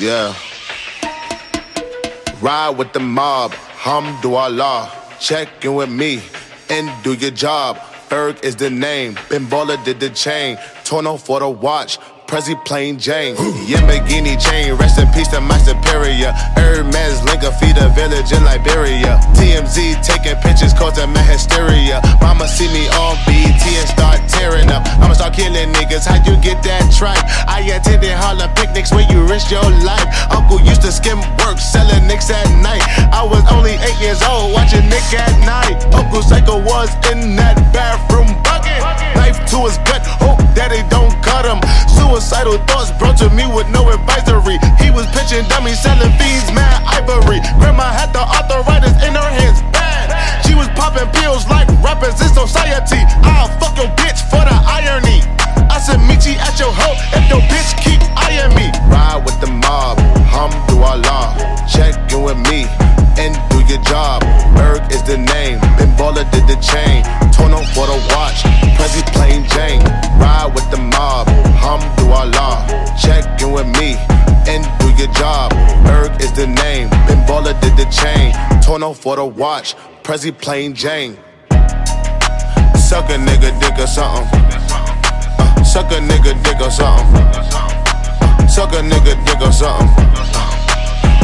Yeah. Ride with the mob, Hamdulillah. Check in with me and do your job. Berg is the name, Pinballer did the chain. Torno for the watch, Prezi plain Jane. Yamagini chain, rest in peace to my superior. Hermes linker, feed a village in Liberia. TMZ taking pictures, causing my hysteria. Mama see me on BT and start tearing up. I'ma start killing niggas, how you get that tripe? I attended Harlem picnics where you risk your life. Uncle used to skim work, selling nicks at night. I was only 8 years old, watching Nick at night. Uncle Psycho was in that bathroom bucket. Knife to his gut, hope that they don't cut him. Suicidal thoughts brought to me with no advisory. He was pitching dummies, selling fiends, mad ivory. Grandma had the arthritis in her hands, bad. She was popping pills like rappers in society. I'll fuck your bitch for the irony. I said meet you at your hoe if your bitch keep eyeing me. Ride with the mob, Hamdulillah. Check in with me and do your job. Berg is the name, Pinballer did the chain. Torno for the watch, Prezi plain Jane. Ride with the mob, Hamdulillah. Check in with me and do your job. Berg is the name, Pinballer did the chain. Torno for the watch, Prezi plain Jane. Suck a nigga dick or something. Suck a nigga dick or something. Suck a nigga dick or something.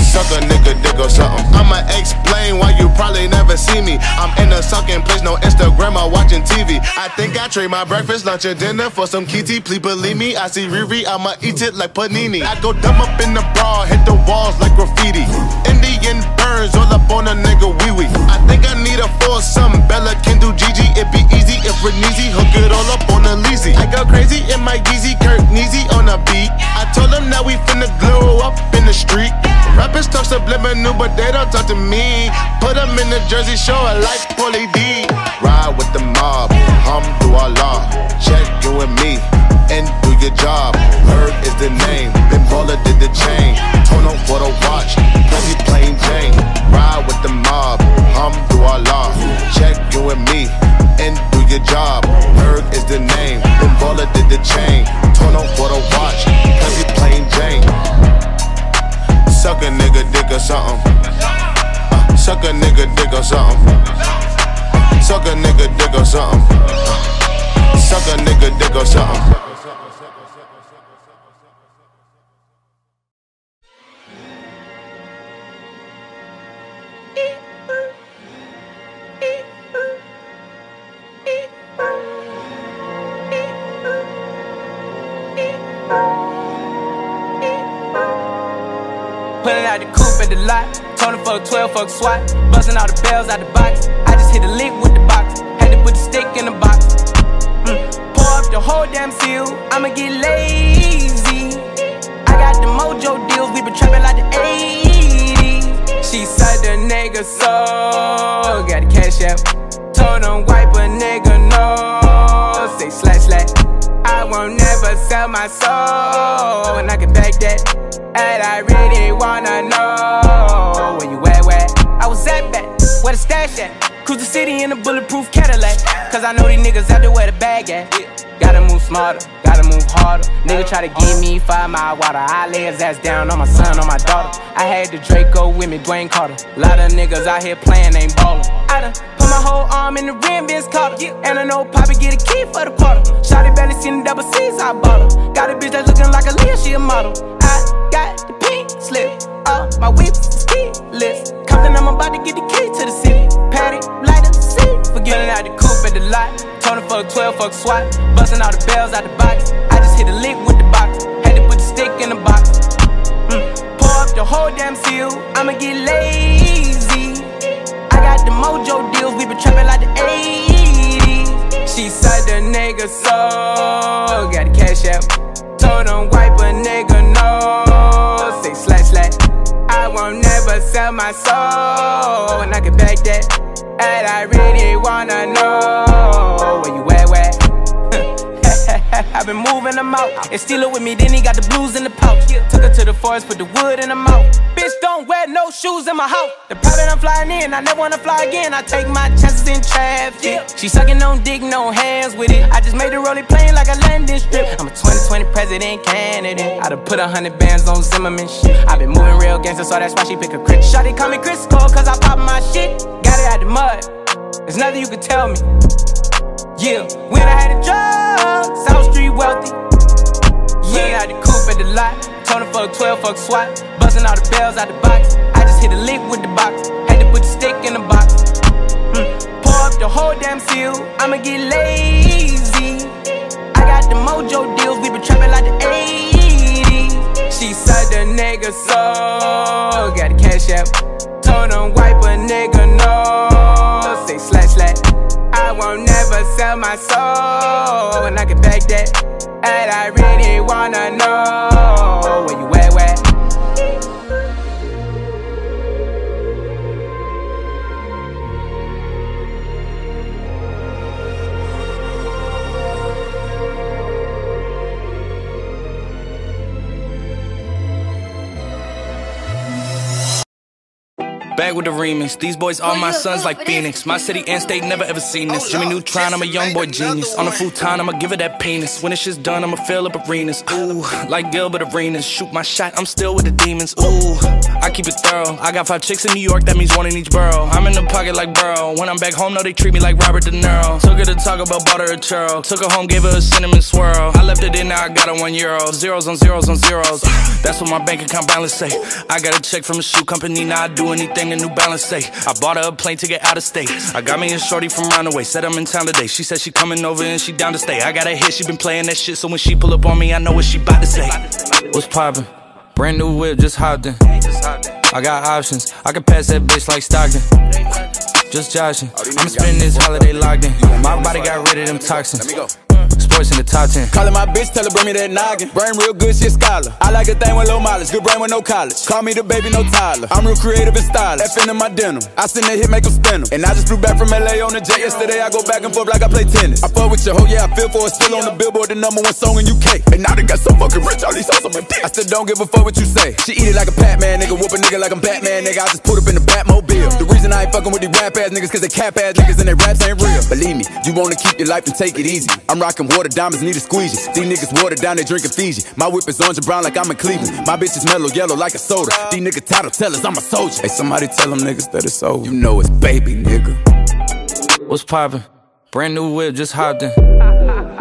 Suck a nigga dick or something. I'ma explain why you probably never see me. I'm in a sunken place, no Instagram or watching TV. I think I trade my breakfast, lunch, and dinner for some kitty. Please believe me, I see Riri, I'ma eat it like panini. I go dumb up in the bra, hit the walls like graffiti. Indian burns all up on a nigga wee-wee. I think I need a foursome, Bella can do Gigi. It be easy if we're neasy, hook it all up on a leasy. I go crazy in my Yeezy, Kirk Neasy on a beat. I told him now we finna glow up in the street. Rappers talk subliminal, but they don't talk to me. Put them in the Jersey Shore like Pauly D. Ride with the mob, Hamdulillah. Check in with me and do your job. Berg is the name, Pinballer did the chain. Torno for the watch, Prezi plain Jane. Ride with the mob, Hamdulillah. Check in with me and do your job. Berg is the name, Pinballer did the chain. Torno for the watch, Prezi plain Jane. Suck a nigga dick or something. Suck a nigga dick or something. Suck a nigga dick or something. Suck a nigga dick or something. Out the coupe at the lot, Torno for a 12 fuck swat, busting all the bells out the box. I just hit a lick with the box, had to put the stick in the box. Pour up the whole damn seal, I'ma get lazy. I got the mojo deals, we been trapping like the 80s. She said the nigga so got the cash out. Torno wipe a nigga no, say slash slash. I won't never sell my soul, and I can back that. And I really wanna know where you at, where? I was at back, where the stash at? Cruise the city in a bulletproof Cadillac. Cause I know these niggas out there where the bag at. Gotta move smarter, gotta move harder. Nigga try to give me 5 mile water. I lay his ass down on my son, on my daughter. I had the Draco with me, Dwayne Carter. Lot of niggas out here playing, ain't ballin'. I done put my whole arm in the rim, Vince Carter. And I know Poppy get a key for the quarter. Shawty barely seen the double C's, I bought her. Got a bitch that's looking like a Leah, she a model. I got the pink slip, up my whip is keyless. Compton, I'm about to get the key to the city. Patty, light up the seat. Forgetting out the coupe at the lot. Torno for a 12 fuck swat, busting all the bells out the box. I just hit a lick with the box, had to put the stick in the box. Pour up the whole damn seal, I'ma get lazy. I got the mojo deals, we been trapping like the 80s. She said the nigga so got the cash out. Don't wipe a nigga, no, say slash slash. I won't never sell my soul, and I can back that. And I really wanna know where you at, where? I've been moving them out, and steal it with me, then he got the blues in the pouch. Took her to the forest, put the wood in her mouth. Bitch, don't wear no shoes in my house. The private I'm flying in, I never wanna fly again. I take my chances in traffic. left it. She sucking on dick, no hands with it. I just made the rolling plain like a London strip. I'm a 2020 president candidate. I done put 100 bands on Zimmerman shit. I been moving real gangster, so that's why she pick a crit. Shawty call me Crisco, cause I pop my shit. Got it out the mud, there's nothing you can tell me. Yeah, when I had a job, South Street wealthy. Yeah, out the coupe at the lot. Told him fuck 12, fuck SWAT. Bustin' all the bells out the box. I just hit a lick with the box. Had to put the stick in the box. Pour up the whole damn seal. I'ma get lazy. I got the mojo deals. We been trappin' like the 80s. She sucked a nigga soul. Got a cash app. Told him wipe a nigga no. Say slash slash. I won't never sell my soul. And I can back that. And I really wanna know where you at, where? Back with the remix. These boys are my sons like Phoenix. My city and state never ever seen this. Jimmy Neutron, I'm a young boy genius. On a futon, I'ma give her that penis. When it's just done, I'ma fill up arenas. Ooh, like Gilbert Arenas. Shoot my shot, I'm still with the demons. Ooh, I keep it thorough. I got 5 chicks in New York, that means 1 in each borough. I'm in the pocket like Burrow. When I'm back home, no, they treat me like Robert De Niro. Took her to Taco Bell, bought her a churl. Took her home, gave her a cinnamon swirl. I left it in, now I got her €1. Zeros on zeros on zeros. That's what my bank account balance say. I got a check from a shoe company, now I do anything a New Balance say. I bought her a plane to get out of state. I got me a shorty from Runaway. Said I'm in town today. She said she coming over and she down to stay. I got her hit, she been playing that shit. So when she pull up on me, I know what she bout to say. What's poppin'? Brand new whip, just hopped in. I got options. I can pass that bitch like Stockton. Just joshin'. I'ma spend this holiday locked in. My body got rid of them toxins. Sports in the top 10. Callin' my bitch, tell her bring me that noggin. Brain real good, she a scholar. I like a thing with low mileage, good brain with no college. Call me the baby, no Tyler. I'm real creative and stylish. F in my denim. I send that hit, make them spin them. And I just flew back from LA on the jet yesterday. I go back and forth like I play tennis. I fuck with your hoe, yeah, I feel for it. Still on the Billboard, the #1 song in UK. And now they got so fucking rich, all these hoes on my dick. I still don't give a fuck what you say. She eat it like a Pac-Man, nigga. Whoop a nigga like I'm Batman, nigga. I just put up in the Batmobile. The reason I ain't fucking with these rap ass niggas, cause they cap ass niggas and they raps ain't real. Believe me, you wanna keep your life and take it easy. I'm rockin' water, diamonds need a squeegee. These niggas water down, they drinkin' Fiji. My whip is orange and brown like I'm in Cleveland. My bitch is mellow yellow like a soda. These niggas title tellers, I'm a soldier. Hey, somebody tell them niggas that it's over. You know it's baby, nigga. What's poppin'? Brand new whip, just hopped in.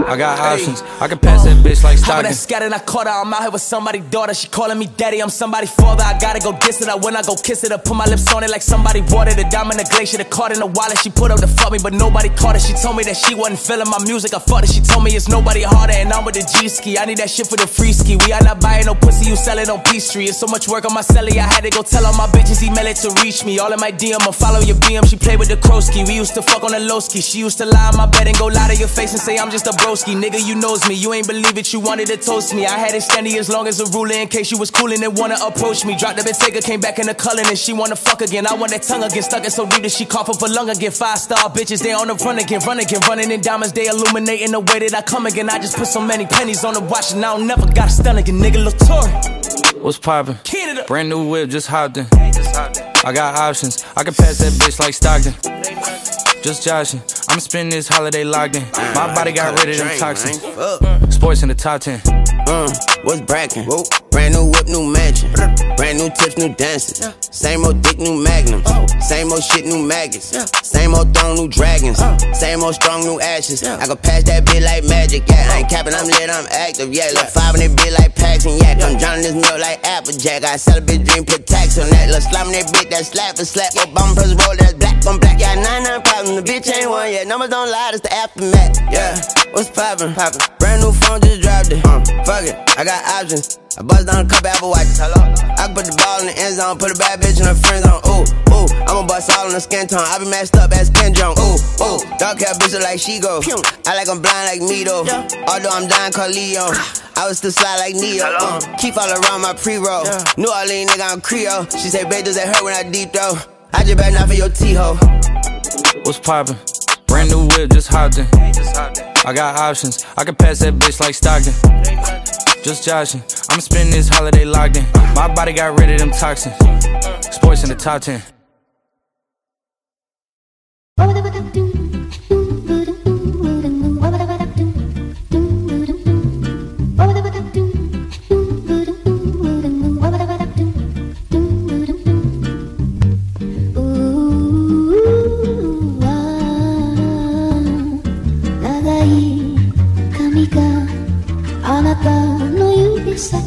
I got options, I can pass that bitch like Stockton. I scattered, I caught her, I'm out here with somebody's daughter. She calling me daddy, I'm somebody's father. I gotta go diss it, I win, I go kiss it. I put my lips on it like somebody watered. A diamond, a glacier, the card in the wallet. She put up to fuck me, but nobody caught it. She told me that she wasn't feeling my music, I fucked it. She told me it's nobody harder, and I'm with the G-Ski. I need that shit for the free ski. We are not buying no pussy, you sell it on Peachtree. It's so much work on my celly, I had to go tell all my bitches email it to reach me. All in my DM, I follow your BM, she played with the Krowski. We used to fuck on the low ski. She used to lie on my bed and go lie to your face and say I'm just a bro. Nigga, you knows me, you ain't believe it, you wanted to toast me. I had it standing as long as a ruler in case you was coolin' and wanna approach me. Dropped up and Taker, came back in the cullin' and she wanna fuck again. I want that tongue again, stuck it so deep that she cough up a lung again. 5-star bitches, they on the run again, running in diamonds, they illuminating the way that I come again. I just put so many pennies on the watch and I don't never got a stun again, nigga. Lil Tory. What's poppin'? Canada. Brand new whip, just hopped in. I got options, I can pass that bitch like Stockton. Just joshin', I'ma spend this holiday locked in. My body got rid of them toxins. Sports in the top 10. What's brackin'? Brand new whip, new mansion. Brand new tips, new dances. Same old dick, new magnums. Same old shit, new maggots. Same old throne, new dragons. Same old strong, new ashes. I go pass that bit like magic. Yeah, I ain't capping, I'm lit, I'm active. Yeah, look, 5 in that bit like Paxton. Yeah, I'm drowning this milk like Applejack. I sell a bitch dream, put tax on that. Look, slamming that bit, that slap for slap. Obama press roll, that's black on black. Yeah, 9-9 problems. The bitch ain't one yet. Numbers don't lie, it's the aftermath. Yeah, what's poppin'? Brand new phone, just dropped it. Fuck it, I got options. I bust down a couple Apple Watches. I put the ball in the end zone, put a bad bitch and her friends on. Ooh, ooh, I'ma bust all in the skin tone. I be messed up as Ken Jong. Ooh, ooh, dark hair bitch look like she go. I like I'm blind like me though. Although I'm dying called Leon. I was still slide like Neo. Keep all around my pre-roll. New Orleans nigga, I'm Creole. She say, babe, does that hurt when I deep throw? I just better not for your T-ho. What's poppin'? Brand new whip, just hopped in. I got options, I can pass that bitch like Stockton. Just joshin', I'ma spend this holiday locked in. My body got rid of them toxins. Sports in the top 10. Stitch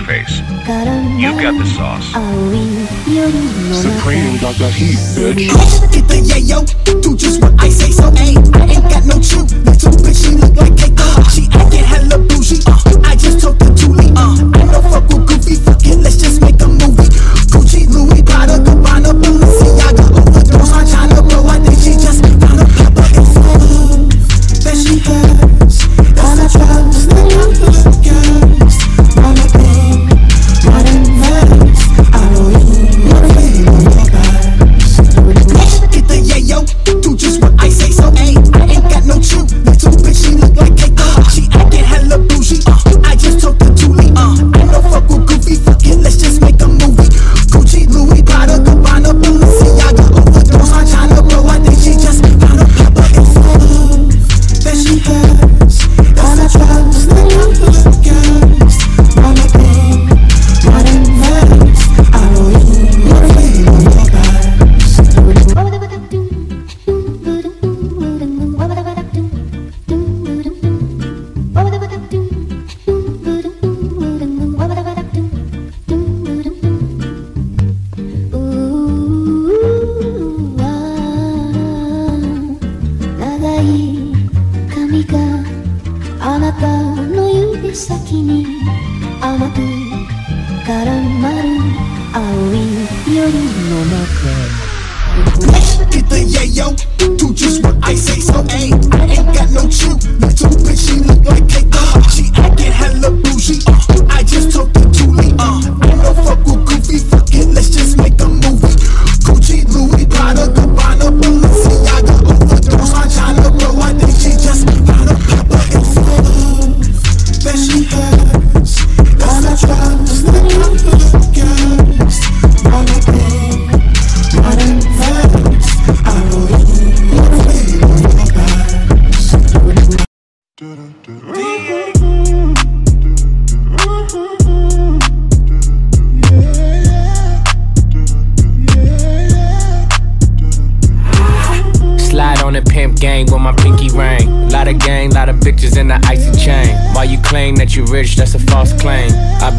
Face, you got the sauce. Supreme got that heat, bitch. Get the yayo, do just what I say so. Ay, I ain't got no chew. Little bitch, she look like cake. She actin' hella bougie. I just took the Julie. I know fuck with Goofy. Fuck it, let's just make a movie. Gucci, Louis, Prada, Gabbana, Balenciaga. Overdose on China, bro. I think she just found a papa and fall. Then she hurts. That's the drugs.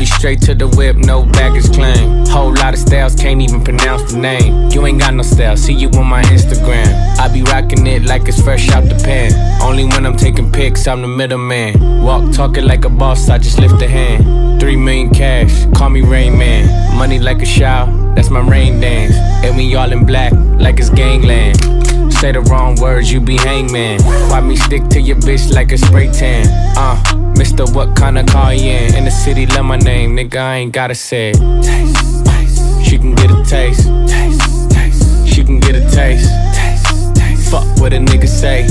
Straight to the whip, no baggage claim. Whole lot of styles, can't even pronounce the name. You ain't got no style, see you on my Instagram. I be rocking it like it's fresh out the pan. Only when I'm taking pics, I'm the middleman. Walk talking like a boss, I just lift a hand. 3 million cash, call me Rain Man. Money like a shower, that's my rain dance. And we all in black, like it's gangland. Say the wrong words, you be hangman. Why me stick to your bitch like a spray tan? Mister, what kind of car you in? In the city, love my name, nigga, I ain't gotta say it. Taste, taste. She can get a taste. Taste, taste. She can get a taste. Taste, taste. Fuck what a nigga say.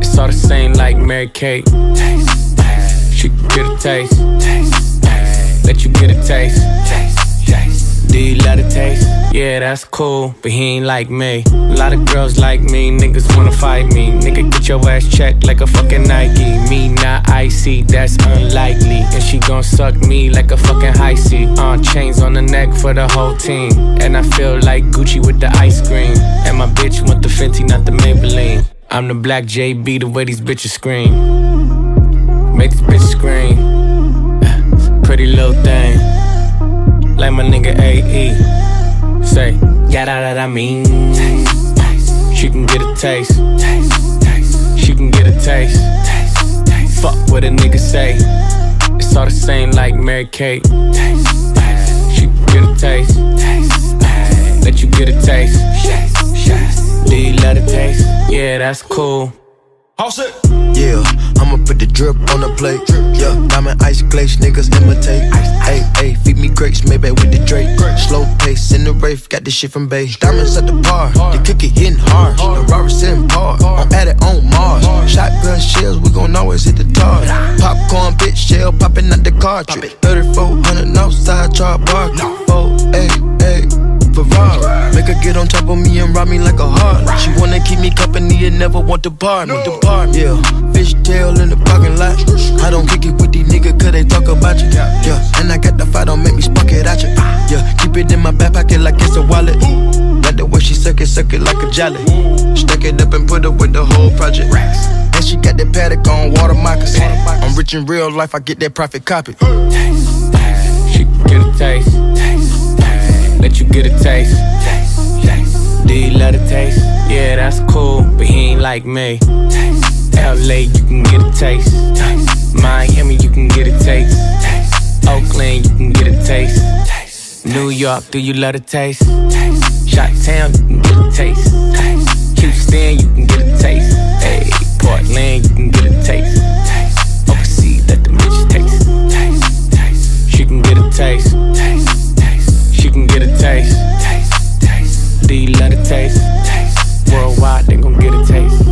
It's all the same like Mary Kate. Taste, taste. She can get a taste. Taste, taste. Let you get a taste. Taste, taste. Do you love the taste? Yeah, that's cool, but he ain't like me. A lot of girls like me, niggas wanna fight me. Nigga, get your ass checked like a fucking Nike. Me not icy, that's unlikely. And she gon' suck me like a fucking high C. Chains on the neck for the whole team. And I feel like Gucci with the ice cream. And my bitch want the Fenty, not the Maybelline. I'm the black JB, the way these bitches scream. Make this bitch scream. Pretty little thing. Like my nigga A.E. Say, yada that I mean. Taste, taste. She can get a taste. Taste, taste. She can get a taste. Taste, taste. Fuck what a nigga say. It's all the same like Mary Kate. Taste, taste. She can get a taste. Taste, taste. Let you get a taste. Taste, taste. Do you love the taste? Yeah, that's cool. All set. Yeah, I'ma put the drip on the plate. Yeah, diamond ice glaze, niggas imitate. Hey, hey, feed me grapes, maybe with the Drake. Slow pace in the rave, got this shit from Bay. Diamonds at the bar, the cookie hitting hard. The Robert's in par, I'm at it on Mars. Shotgun shells, we gon' always hit the target. Popcorn, bitch, shell popping out the cartridge. 3400 outside, char bar. 488. Make her get on top of me and rob me like a harlot. She wanna keep me company and never want to bar me. Yeah, fish tail in the parking lot. I don't kick it with these niggas cause they talk about you. Yeah, and I got the fight, don't make me spark it at you. Yeah, keep it in my back pocket like it's a wallet. Like the way she suck it like a jelly. Stack it up and put it with the whole project. And she got that paddock on water moccasins. I'm rich in real life, I get that profit copy. Taste, taste. She get a taste. Taste, taste. Let you get a taste. Taste, taste. Do you love the taste? Yeah, that's cool, but he ain't like me. Taste, taste. LA, you can get a taste. Taste. Miami, you can get a taste. Taste, taste. Oakland, you can get a taste. Taste, taste. New York, do you love the taste? Taste. Chi-town, you can get a taste. Taste. Houston, you can get a taste. Ayy, Portland, you can get a taste. Taste, overseas, let the bitch taste. Taste, taste. She can get a taste. Taste, taste. She can get a taste. Taste, taste. Do you love the taste? Taste, worldwide, they gon' get a taste.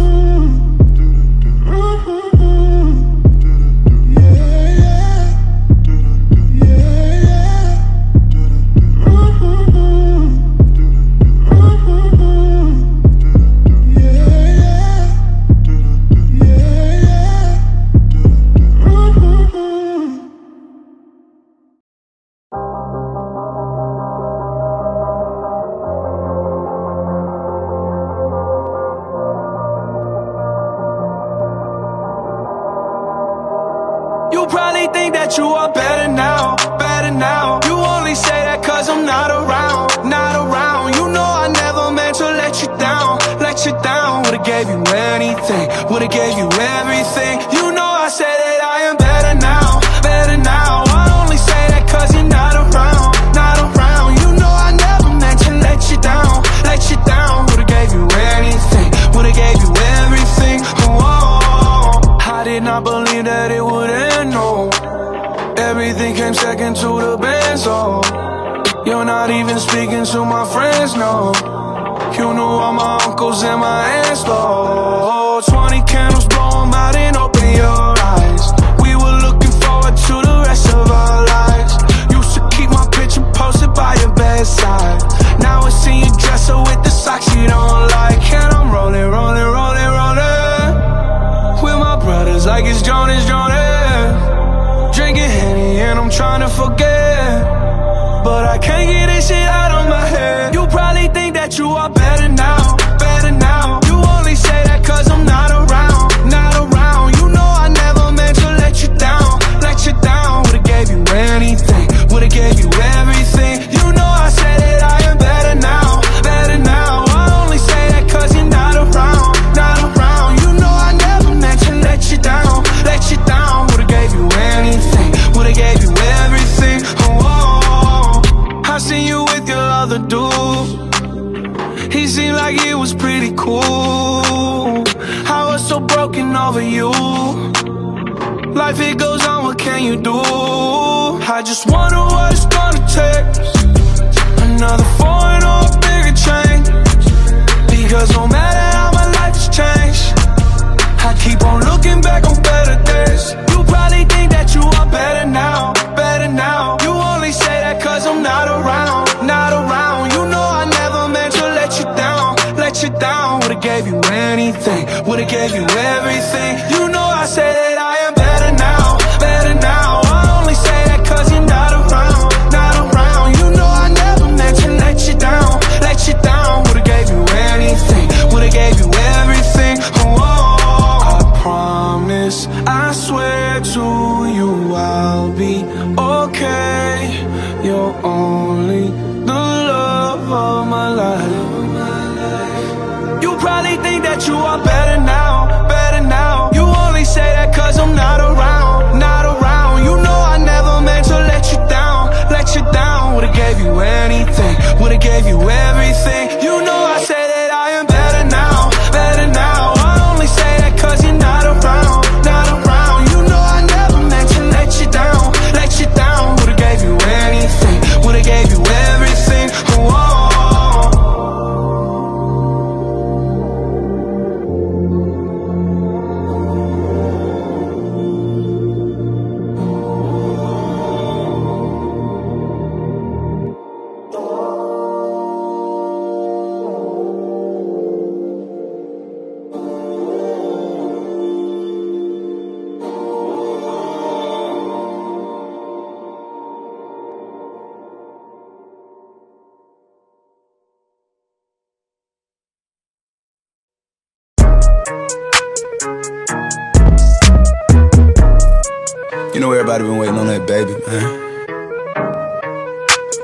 know everybody been waiting on that baby, man.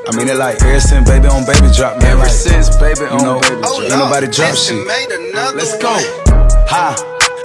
I mean, it like ever since baby on baby drop, man. Ever like, since baby on baby drop. Ain't nobody drop shit. Let's go. Ha.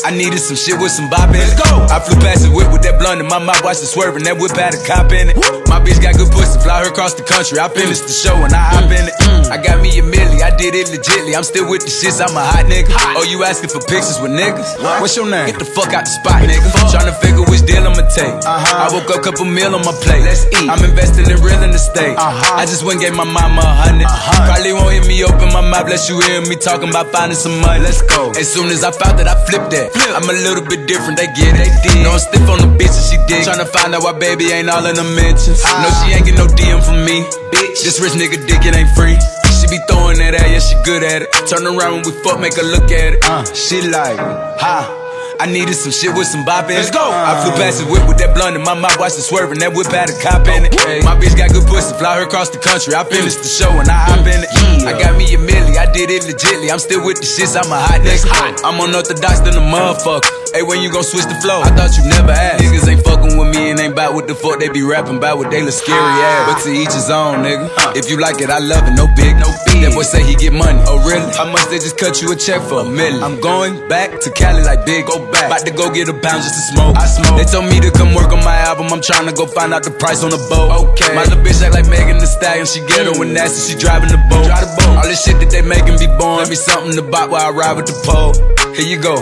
I needed some shit with some bop in it. I flew past the whip with that blunt in my mouth, watched it swerving. That whip had a cop in it. My bitch got good pussy, fly her across the country. I finished the show and I hop in it. I got me a milli, I did it legitly. I'm still with the shits, I'm a hot nigga. Oh, you asking for pictures with niggas? What's your name? Get the fuck out the spot, nigga. Tryna figure which deal I'ma take. I woke up, couple meal on my plate. Let's eat. I'm investing in real estate. I just went and gave my mama 100. Probably won't hear me open my mouth, bless you hearing me talking about finding some money. Let's go. As soon as I found that, I flipped that. I'm a little bit different, they get it. No, I'm stiff on the bitch and she dig. Tryna find out why baby ain't all in the mentions. No, she ain't get no DM from me. Bitch, this rich nigga dick, it ain't free. She be throwing that at, yeah, she good at it. Turn around when we fuck, make her look at it. She like, ha. I needed some shit with some bop in it. Let's go. I flew past the whip with that blunt in my mouth, watched it swerving. That whip had a cop in it. My bitch got good pussy, fly her across the country. I finished the show and I hop in it. I got me a milli, I did it legitly. I'm still with the shits, I'm a hot nigga. I'm unorthodox than a motherfucker. Hey, when you gon' switch the flow? I thought you never asked. Niggas ain't fucking with me and ain't bout what the fuck they be rapping bout with they little scary ass. But to each his own, nigga. If you like it, I love it. No big, no big. That boy say he get money. Oh, really? How much they just cut you a check for? $1 million. I'm going back to Cali like Big. Go back. About to go get a pound just to smoke. I smoke. They told me to come work on my album. I'm tryna go find out the price on the boat. Okay. My little bitch act like Megan Thee Stallion. She ghetto and nasty. She driving the boat. Drive the boat. All this shit that they making be born. Let me something to bop while I ride with the pole. Here you go.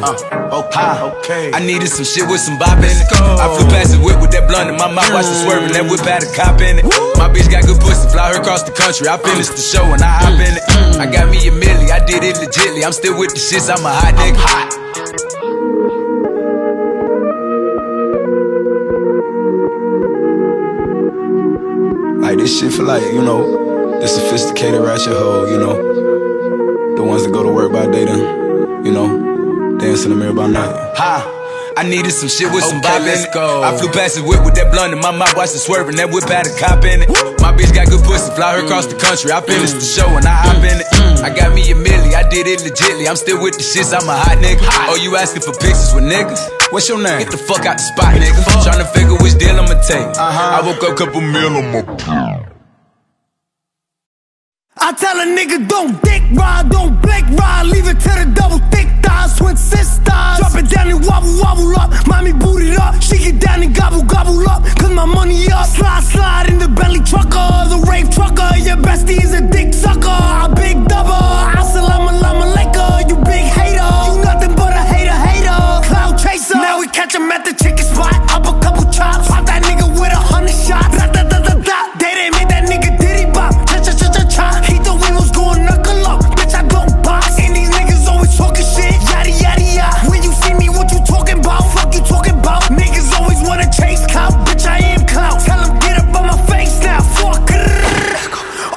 Okay. I needed some shit with some bop in it. I flew past the whip with that blunt in my mouth, watched it swerving. That whip had a cop in it. My bitch got good pussy, fly her across the country. I finished the show and I hop in it. I got me a milli, I did it legitly. I'm still with the shits, I'm a hot nigga. I'm hot. Like this shit for like, you know, the sophisticated ratchet hoe, you know. The ones that go to work by day then, you know, dance in the mirror by night. I needed some shit with some bop in it. I flew past the whip with that blunt in my mouth, watched it swerving. That whip had a cop in it. My bitch got good pussy, fly her across the country. I finished the show and I hop in it. I got me a milli, I did it legitly. I'm still with the shits, I'm a hot nigga. Oh, you asking for pictures with niggas? What's your name? Get the fuck out the spot, nigga. Tryna figure which deal I'ma take. I woke up, couple meal on my plate. I tell a nigga don't dick ride, don't blink ride. Leave it to the double thick thighs, twin sisters. Drop it down and wobble, wobble up. Mommy booted up, she get down and gobble, gobble up. Cause my money up. Slide, slide in the belly trucker, the rave trucker. Your bestie is a dick sucker, I big double. Assalamu alaikum, you big hater. You nothing but a hater, hater. Cloud chaser. Now we catch him at the chicken spot. Up a couple chops, pop that nigga with 100 shots. Da, da, da, da, da. They didn't make that nigga diddy bop. He thought we was going knuckle up, bitch I don't box. And these niggas always talking shit, yaddy yaddy yah. When you see me, what you talking about? Fuck you talking about? Niggas always wanna chase clout, bitch I am clout. Tell them get up on my face now, fuck.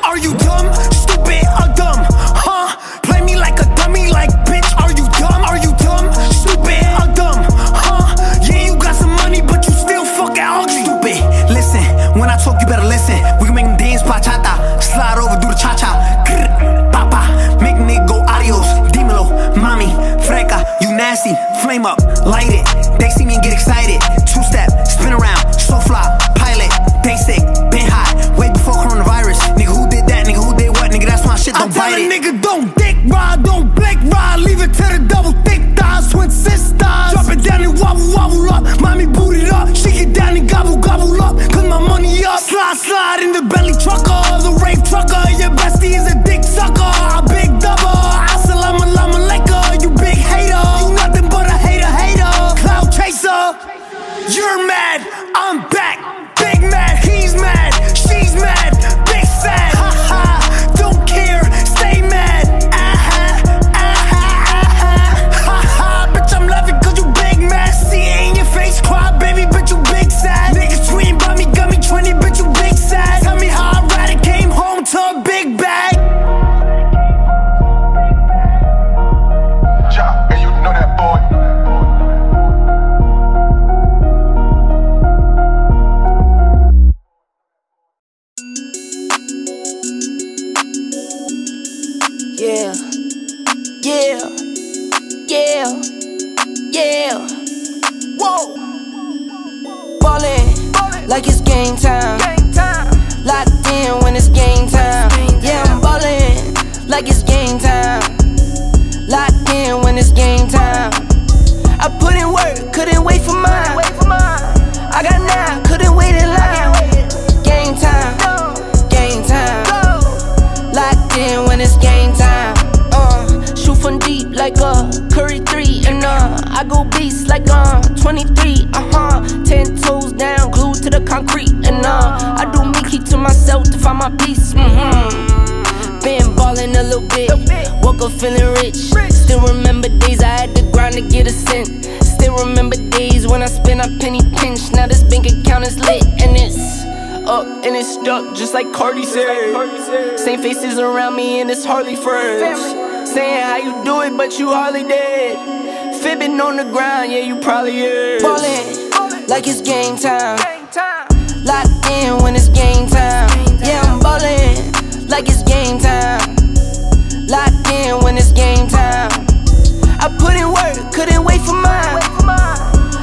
Are you dumb, stupid or dumb? Huh? Play me like a dummy, like bitch. Are you dumb? Are you dumb, stupid or dumb? Huh? Yeah, you got some money, but you still fucking ugly. Stupid. Listen, when I talk, you better listen. We can make them dance bachata. Slide over, do the cha-cha, papa, make nigga go adios, dímelo, mommy, freca, you nasty, flame up, light it, they see me and get excited, two-step, spin around, so fly, pilot, they sick, been hot, way before coronavirus, nigga who did that, nigga who did what, nigga that's my shit, don't bite it. I tell a nigga don't dick ride, don't blink ride, leave it to the double thick thighs, twin sisters, drop it down and wobble, wobble up, mommy boot it up, she get down and gobble, gobble up, cause my money up, slide, slide in the belly trucker, the rape trucker, your bestie is a dick sucker. I big double, assalamu alaikum, you big hater. You nothing but a hater, hater. Cloud chaser, you're mad, I'm back. Big mad, he's mad, she's mad, big sad. Ha ha, don't care, stay mad. Ah ha, ah ha, ah ha. Ha ha, bitch I'm loving cause you big mad. See it in your face, cry baby, bitch you big sad. Niggas tweeting by me, got me 20, bitch you big sad. Tell me how I ride it, came home to a big bag. Yeah, whoa, ballin', like it's game time. Locked in when it's game time. Yeah, I'm ballin' like it's game time. Locked in when it's game time. I put in work, couldn't wait for mine. I got 9, couldn't wait in line. Game time, game time. Locked in when it's game time. Shoot from deep like a Curry 3, and I go beast like 23, 10 toes down, glued to the concrete, and I do Mickey to myself to find my peace. Been ballin' a little bit, woke up feeling rich. Still remember days I had to grind to get a cent. Still remember days when I spent a penny pinch. Now this bank account is lit, and it's up and it's stuck, just like Cardi said. Same faces around me and it's hardly friends. Saying how you do it, but you hardly did. Fibbing on the ground, yeah, you probably is. Ballin' like it's game time. Locked in when it's game time. Yeah, I'm ballin' like it's game time. Locked in when it's game time. I put in work, couldn't wait for mine.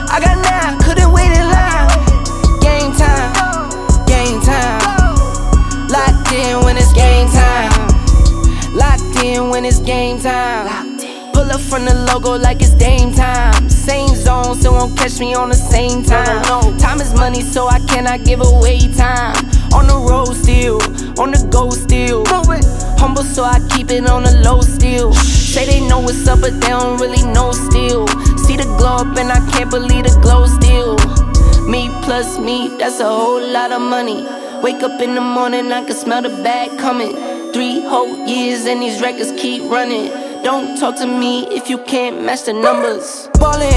I got 9, couldn't wait in line. Game time, game time. Locked in when it's game time. Locked in when it's game time. Pull up from the logo like it's Dame time. Same zone, so won't catch me on the same time. Time is money, so I cannot give away time. On the road still, on the go still. Humble, so I keep it on the low still. Say they know what's up, but they don't really know still. See the glow up and I can't believe the glow still. Me plus me, that's a whole lot of money. Wake up in the morning, I can smell the bag coming. 3 whole years and these records keep running. Don't talk to me if you can't match the numbers. Ballin'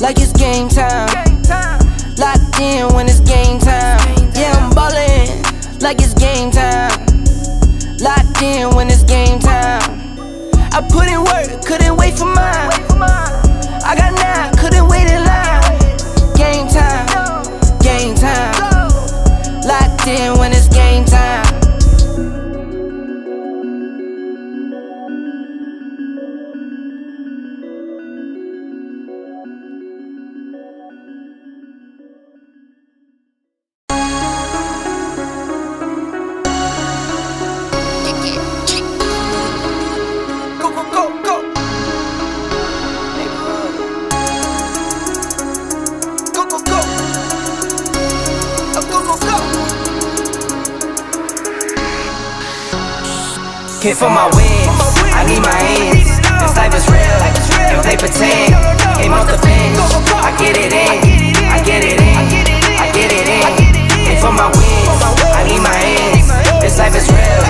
like it's game time. Locked in when it's game time. Yeah, I'm ballin' like it's game time. Locked in when it's game time. I put in work, couldn't wait for mine. I got 9, couldn't wait in line. Game time, game time. Locked in when it's game time. Hit for my wins, I need my ends. This life is real, if they pretend. Came off the bench, I get it in, I get it in, I get it in. Hit for my wins, I need my ends. This life is real,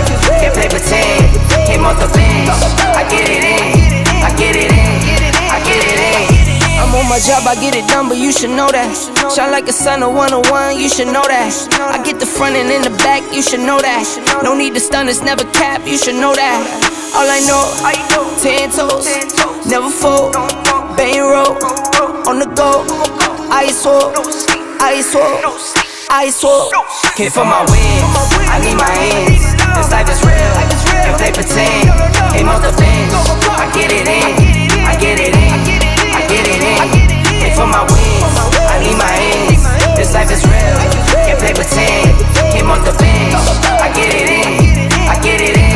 if they pretend. Came off the bench, I get it in, I get it in, I get it in. I'm on my job, I get it done, but you should know that. Shine like a sun, a 101, you should know that. I get the front and in the back, you should know that. No need to stun, it's never cap, you should know that. All I know, 10 toes, never fold. Bang roll, on the go. Ice wall, ice wall, ice wall. Hit for my wins, I need my ends. This life is real, if they pretend. Aim off the bench, I get it in, I get it in. Get it in, hit for my wins, I need my ends. This life is real, can't play pretend. Came off the bench, I get it in, I get it in,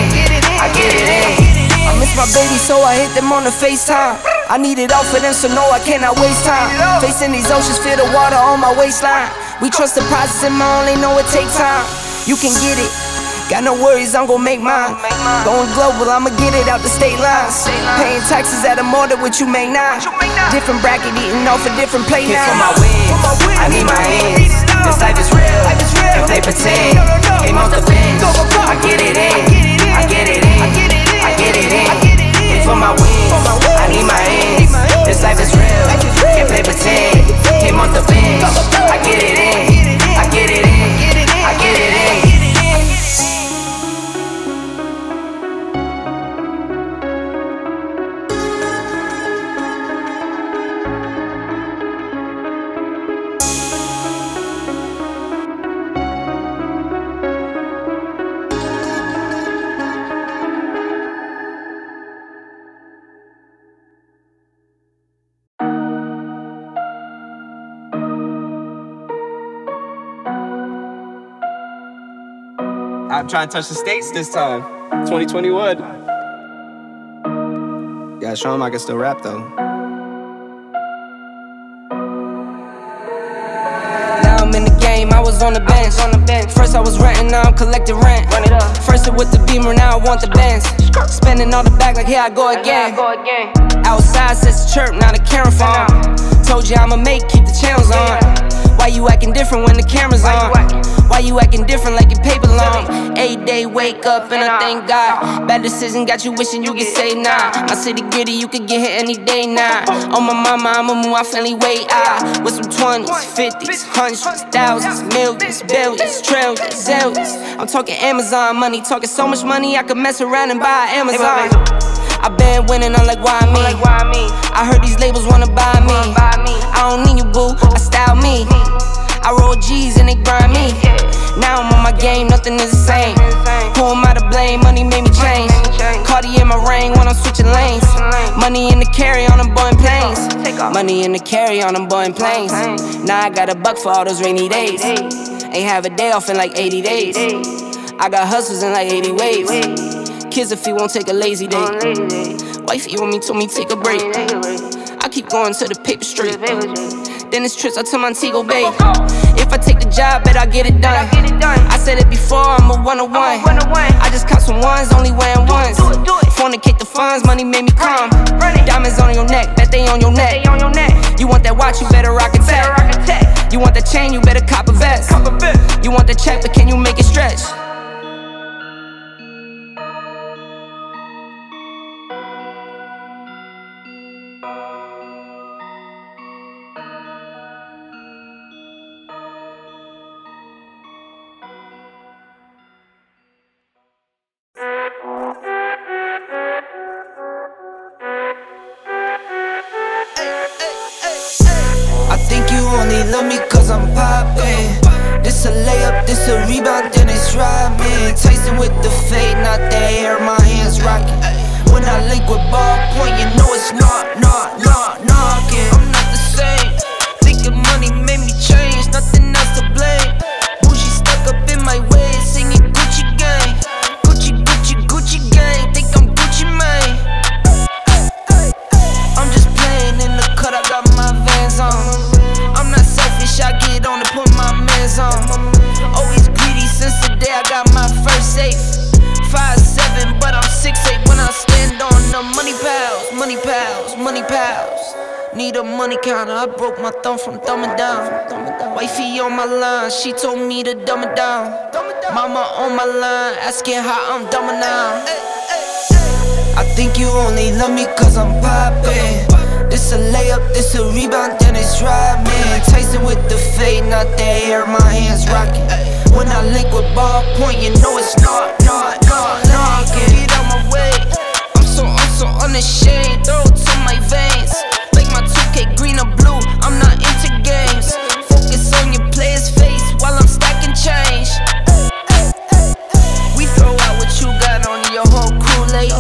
I get it in. I miss my baby, so I hit them on the FaceTime. I need it all for them, so no, I cannot waste time. Facing these oceans, feel the water on my waistline. We trust the process and I only know it takes time. You can get it, got no worries, I'm gon' make mine. Going global, I'ma get it out the state lines. Paying taxes at a more than what you make now. Different bracket, eating off a different plate now. Hit for my wins, I need my ends. This life is real, if they pretend. Came off the bench, I get it in, I get it in, I get it in. Hit for my wins, I need my ends. This life is real, if they pretend. Came off the bench, I get it in, I get it in, I get it in. I'm trying to touch the states this time. 2021. Yeah, show him I can still rap though. Now I'm in the game, I was on the bench. First I was renting, now I'm collecting rent. First it was the Beamer, now I want the Benz. Spending all the back like here I go again. Outside says the chirp, now the camera phone. Told you I'ma make, keep the channels on. Why you acting different when the camera's on? Why you acting different like your paper long? 8 day wake up and I thank God. Bad decision got you wishing you could say nah. My city gritty, you could get hit any day now. Nah. On my mama, I'ma move my family way out. With some 20s, 50s, 100s, 1000s, millions, billions, trillions, zillions. I'm talking Amazon money, talking so much money I could mess around and buy Amazon. I been winning, I'm like, why me? I heard these labels wanna buy me. I don't need you, boo, I style me. I roll G's and they grind me. Now I'm on my game, nothing is the same. Who am I to blame? Money made me change. Cartier in my ring when I'm switching lanes. Money in the carry on them boy planes. Now I got a buck for all those rainy days. Ain't have a day off in like 80 days. I got hustles in like 80 ways. Kids if you won't take a lazy day. Wifey want me, told me take a break. I keep going to the paper street. Then it's trips, I tell my Tego, babe. If I take the job, bet I get it done. I said it before, I'm a 101. I just caught some ones, only wearing ones. Fornicate the funds, money made me come. Diamonds on your neck, bet they on your neck. You want that watch, you better rock a tech. You want that chain, you better cop a vest. You want the check, but can you make it stretch? Love me cause I'm poppin'. This a layup, this a rebound, then it's robbin'. Tyson with the fade, not the hair, my hands rockin'. When I link with ballpoint, you know it's knockin'. I'm not the same, thinking money made me change, nothing else to blame. Bougie stuck up in my way, singing Gucci gang. Gucci, Gucci, Gucci gang, think I'm Gucci Mane. I'm just playin' in the cut, I got my Vans on. I get on and put my mans on. Always greedy since the day I got my first safe. 5'7", but I'm 6'8" when I stand on the money pals, money pals, money pals. Need a money counter, I broke my thumb from thumbing down. Wifey on my line, she told me to dumb it down. Mama on my line, asking how I'm dumbing down. I think you only love me cause I'm poppin'. This a layup, this a rebound, then it's robbin'. Tyson with the fade, not the hair, my hands rockin'. When I link with ballpoint, you know it's knockin'. Get out my way, I'm so unashamed. Throw it to my veins, like my 2K green or blue, I'm not into games. Focus on your player's face while I'm stacking change. We throw out what you got on your whole crew late.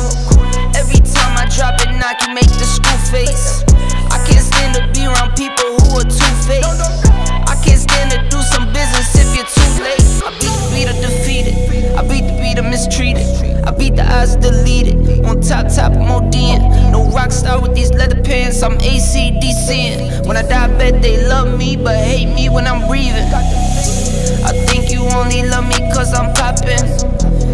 Every time I drop it, I can make the school face. I can't stand to be around people who are two-faced. I can't stand to do some business if you're too late. I beat the beater defeated, I beat the beater mistreated, I beat the odds deleted, on top, I'm OD'ing. No rockstar with these leather pants, I'm ACDC'ing. When I die, I bet they love me, but hate me when I'm breathing. I think you only love me cause I'm poppin'.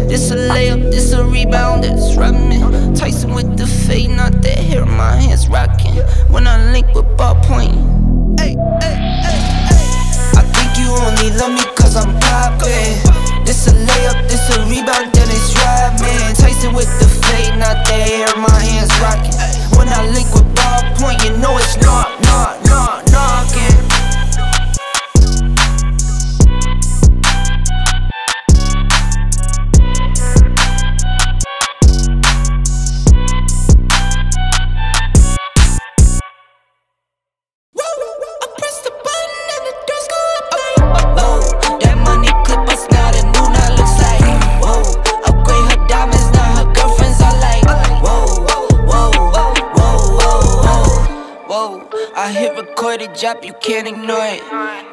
This a layup, this a rebound, that's robbin'. Tyson with the fade, not the hair, my hands rockin'. When I link with ballpoint, I think you only love me cause I'm poppin'. This a layup, this a rebound, then it's robbin'. Tyson with the fade, not the hair, my hands rockin'. When I link with ballpoint, you know it's knockin'. Whoa. I hit record it, drop, you can't ignore it.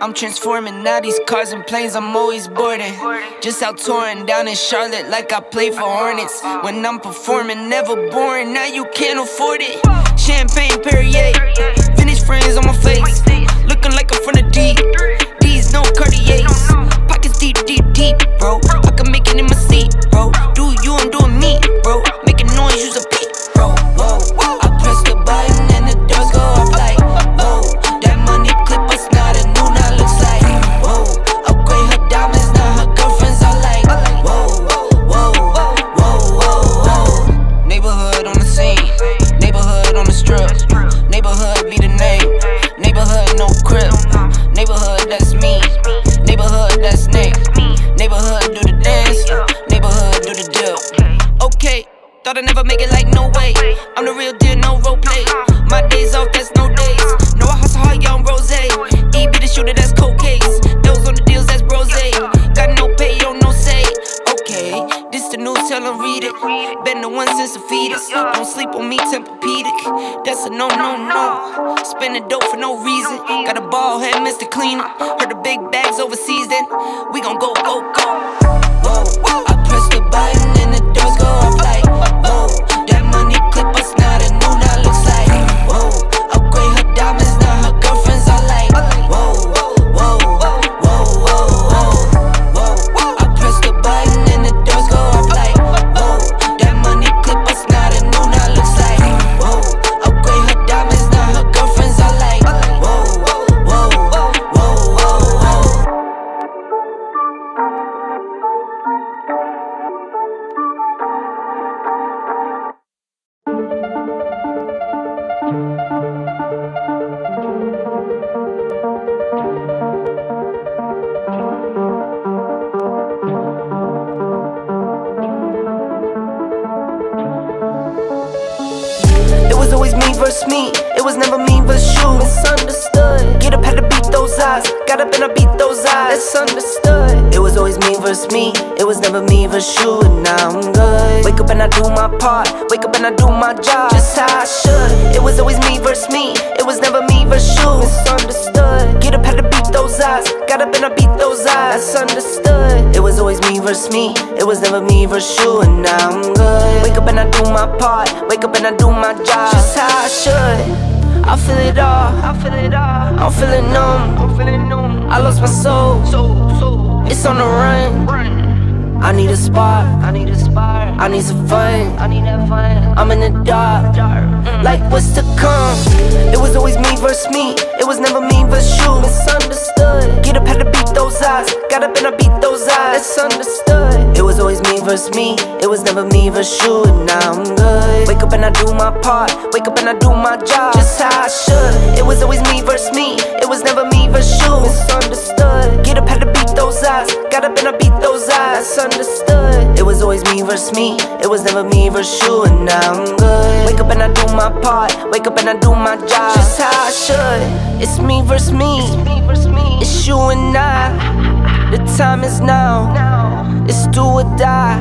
I'm transforming now, these cars and planes, I'm always boarding. Just out touring down in Charlotte like I play for Hornets. When I'm performing, never boring, now you can't afford it. Champagne, Perrier, Finnish friends on my face. Looking like I'm from the deep, these no Cartiers. Pockets deep, deep, deep, bro, I can make it in my seat, bro. Do you, I'm doing me, bro, making noise, use a peep, bro. Whoa, whoa. I press the button and the doors go off like, whoa. That money clip us now, the new now looks like, whoa. Upgrade her diamonds, now her girlfriends are like, whoa, whoa, whoa, whoa, whoa, whoa. Neighborhood on the scene, neighborhood on the strip, neighborhood be the name, neighborhood no crib, neighborhood that's me, neighborhood that's Nick, neighborhood do the dance, neighborhood do the deal. Okay. Thought I'd never make it, like no way. I'm the real deal, no role play. My days off, that's no days. No, I hustle hard, young Rose. E be the shooter, that's cold case. Those on the deals, that's brose. Got no pay, yo, no say. Okay, this the news, tell them read it. Been the one since the fetus. Don't sleep on me, Tempur-Pedic. That's a no, no, no. Spending dope for no reason. Got a ball head, Mr. Cleaner. Heard the big bags overseas, then we gon' go, go, go. Whoa, I press the button and the doors go off like, whoa, that money clip us now, the new now looks like, whoa. Upgrade her diamonds, now her girlfriends are like, whoa, whoa, whoa, whoa, whoa, whoa. I press the button and the doors go off like, whoa, that money clip us now, the new now looks like, whoa. Upgrade her diamonds, now her girlfriends are like, whoa, whoa, whoa, whoa, whoa, whoa. Me, it was never me versus you. Misunderstood. Get up, had to beat those eyes. Got up and I beat those eyes. Misunderstood. It was always me versus me. It was never me versus you, and now I'm good. Wake up and I do my part. Wake up and I do my job. Just how I should. It was always me versus me. It was never me versus you. Misunderstood. Get up, had to beat those eyes. Got up and I beat those eyes. Misunderstood. It was always me versus me. It was never me versus you, and now I'm good. Wake up and I do my part. Wake up and I do my job. Just how I should. I feel it all. I feel it all. I'm feeling numb. I'm feeling numb. I lost my soul. It's on the run. I need a spark. I need a spark. I need some fun. I need that fun. I'm in the dark. Like what's to come? It was always me versus me. It was never me versus you. Misunderstood. Get up, had to beat those eyes. Got up and I beat those eyes. Misunderstood. It was always me versus me. It was never me versus you, and now I'm good. Wake up and I do my part. Wake up and I do my job. Just how I should. It was always me versus me. It was never me versus you. Misunderstood. Get up, had to beat those eyes. Got up and I beat those eyes. Misunderstood. It was always me versus me. It was never me versus you, and now I'm good. Wake up and I do my part. Wake up and I do my job. Just how I should. It's me versus me. It's you and I. The time is now. It's do or die.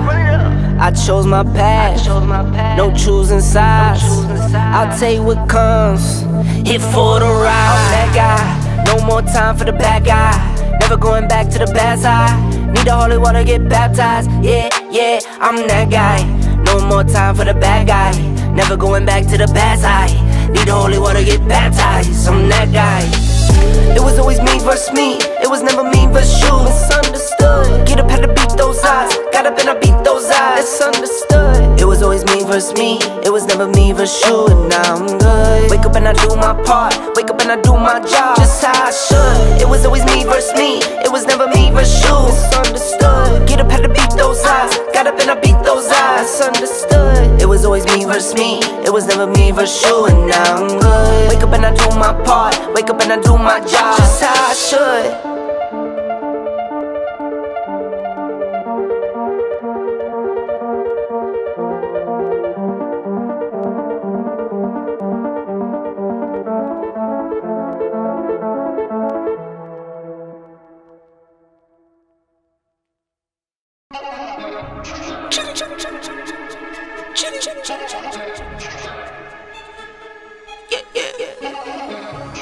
I chose my path. No choosing sides. I'll take what comes. Hit for the ride. I'm that guy. No more time for the bad guy. Never going back to the bad side. Need the holy water, get baptized. Yeah, yeah, I'm that guy. No more time for the bad guy. Never going back to the bad side. Need the holy water, get baptized. I'm that guy. It was always me versus me. It was never me versus you. Misunderstood. Get up, had to beat those eyes. Got up and I beat those eyes. Misunderstood. It was always me versus me. It was never me versus you, and now I'm good. Wake up and I do my part. Wake up and I do my job. Just how I should. It was always me versus me. It was never me versus you. Misunderstood. Get up, had to beat those eyes. Got up and I beat those eyes. Misunderstood. It was always me versus me. It was never me versus you, and now I'm good. Wake up and I do my part. Wake up and I do my job. Just how I should. Yeah.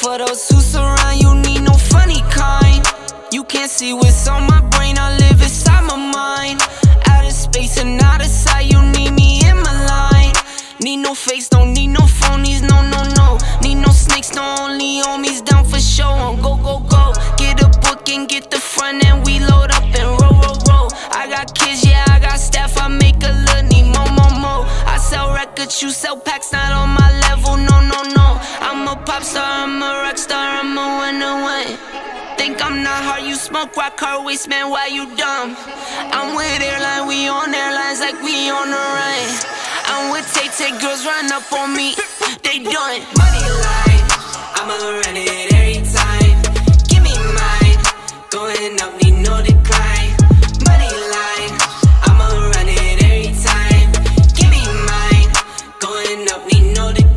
For those who surround you, need no funny kind. You can't see what's on my brain, I live inside my mind. Out of space and out of sight, you need me in my line. Need no face, don't need no phonies, no, no, no. Need no snakes, no only homies, down for show. On go, go, go, get a book and get the front and we load up and roll, roll, roll. I got kids, yeah, I got staff, I make a little, need more, more, more. I sell records, you sell packs, not on my level, no, no, no. I'm a pop star, I'm a rock star, I'm a one-on-one. Think I'm not hard, you smoke rock hard, waste man, why you dumb? I'm with airline, we on airlines like we on the run. I'm with Tay-Tay, girls run up on me, they done. Money line, I'ma run it every time. Give me mine, going up, need no decline. Money line, I'ma run it every time. Give me mine, going up, need no decline.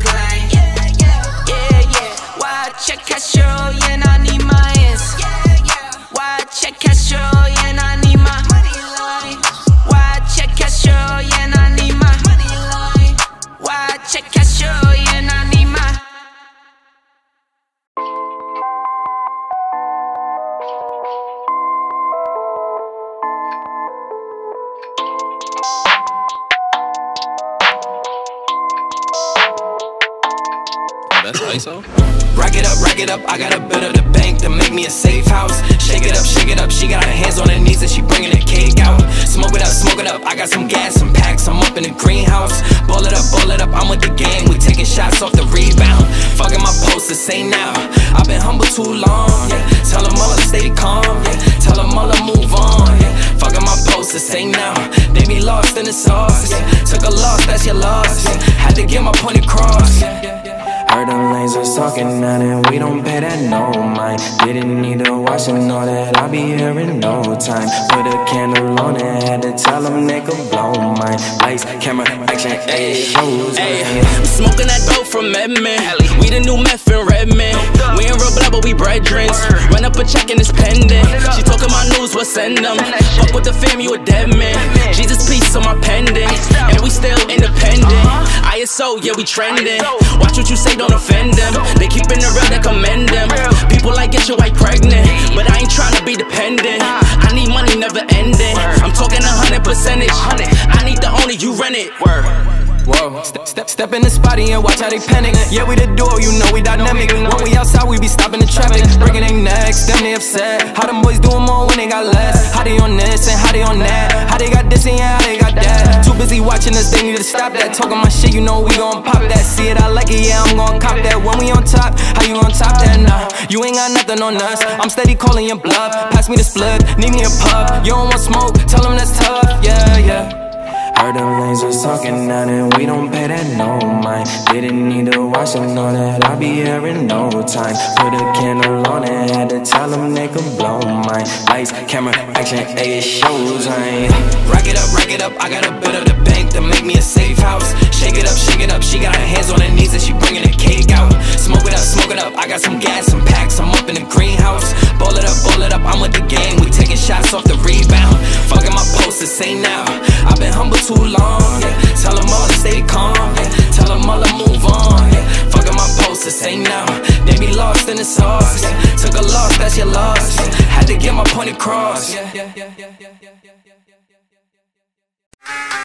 Check Castro, yeah, I need my ass. Why check Castro, yeah, I need my money line. Why check Castro, yeah, I need my money line. Why check Castro, yeah, I need my. That's ISO. Rack it up, I gotta build up the bank to make me a safe house. Shake it up, she got her hands on her knees and she bringing the cake out. Smoke it up, I got some gas, some packs, I'm up in the greenhouse. Ball it up, I'm with the gang, we taking shots off the rebound. Fucking my posters, say now, I've been humble too long, yeah. Tell them all to stay calm, yeah. Tell them all to move on, yeah. Fucking my posters, say now, they be lost in the sauce, yeah. Took a loss, that's your loss, yeah. Had to get my point across, yeah. Heard them lasers talking now and we don't pay that no mind. Didn't need to watch and know that I'll be here in no time. Put a candle on and had to tell them they could blow mine. Lights, camera, action, ayy, shows. I'm smoking that dope from Medman. We the new meth and Redman. We ain't real blood but we brethrens. Run up a check and it's pendant. She talking my news, we'll send them. Fuck with the fam, you a dead man. Jesus, peace on my pendant. And we still independent. ISO, yeah, we trending. Watch what you say, don't offend them. They keepin' the real, they commend them. People like get your wife pregnant, but I ain't tryna be dependent. I need money never ending. I'm talking 100%. I need the only, you rent it. Whoa, step in the spotty and watch how they panic. Yeah, we the duo, you know we dynamic. When we outside, we be stopping the traffic. Breaking their necks, them they upset. How them boys doing more when they got less? How they on this and how they on that? How they got this and how they got that? Too busy watching us, they need to stop that. Talking my shit, you know we gon' pop that. See it, I like it, yeah, I'm gon' cop that. When we on top, how you on top that? Nah, you ain't got nothing on us. I'm steady calling your bluff. Pass me the split, need me a puff. You don't want smoke, tell them that's tough, yeah, yeah. Heard them lasers talking now and we don't pay that no mind. Didn't need to watch them, know that I'll be here in no time. Put a candle on and had to tell them they could blow mine. Lights, camera, action, ayy, it shows. Rack it up, I gotta build up the bank to make me a safe house. Shake it up, she got her hands on her knees and she bringing the cake out. Smoke it up, I got some gas, some packs, I'm up in the greenhouse. Ball it up, I'm with the gang, we taking shots off the rebound. Fucking my posters, say now, I've been humble too long, yeah. Tell them all to stay calm, yeah. Tell them all to move on, yeah. Fucking my posters, say now, they be lost in the sauce, yeah. Took a loss, that's your loss, yeah. Had to get my point across, yeah.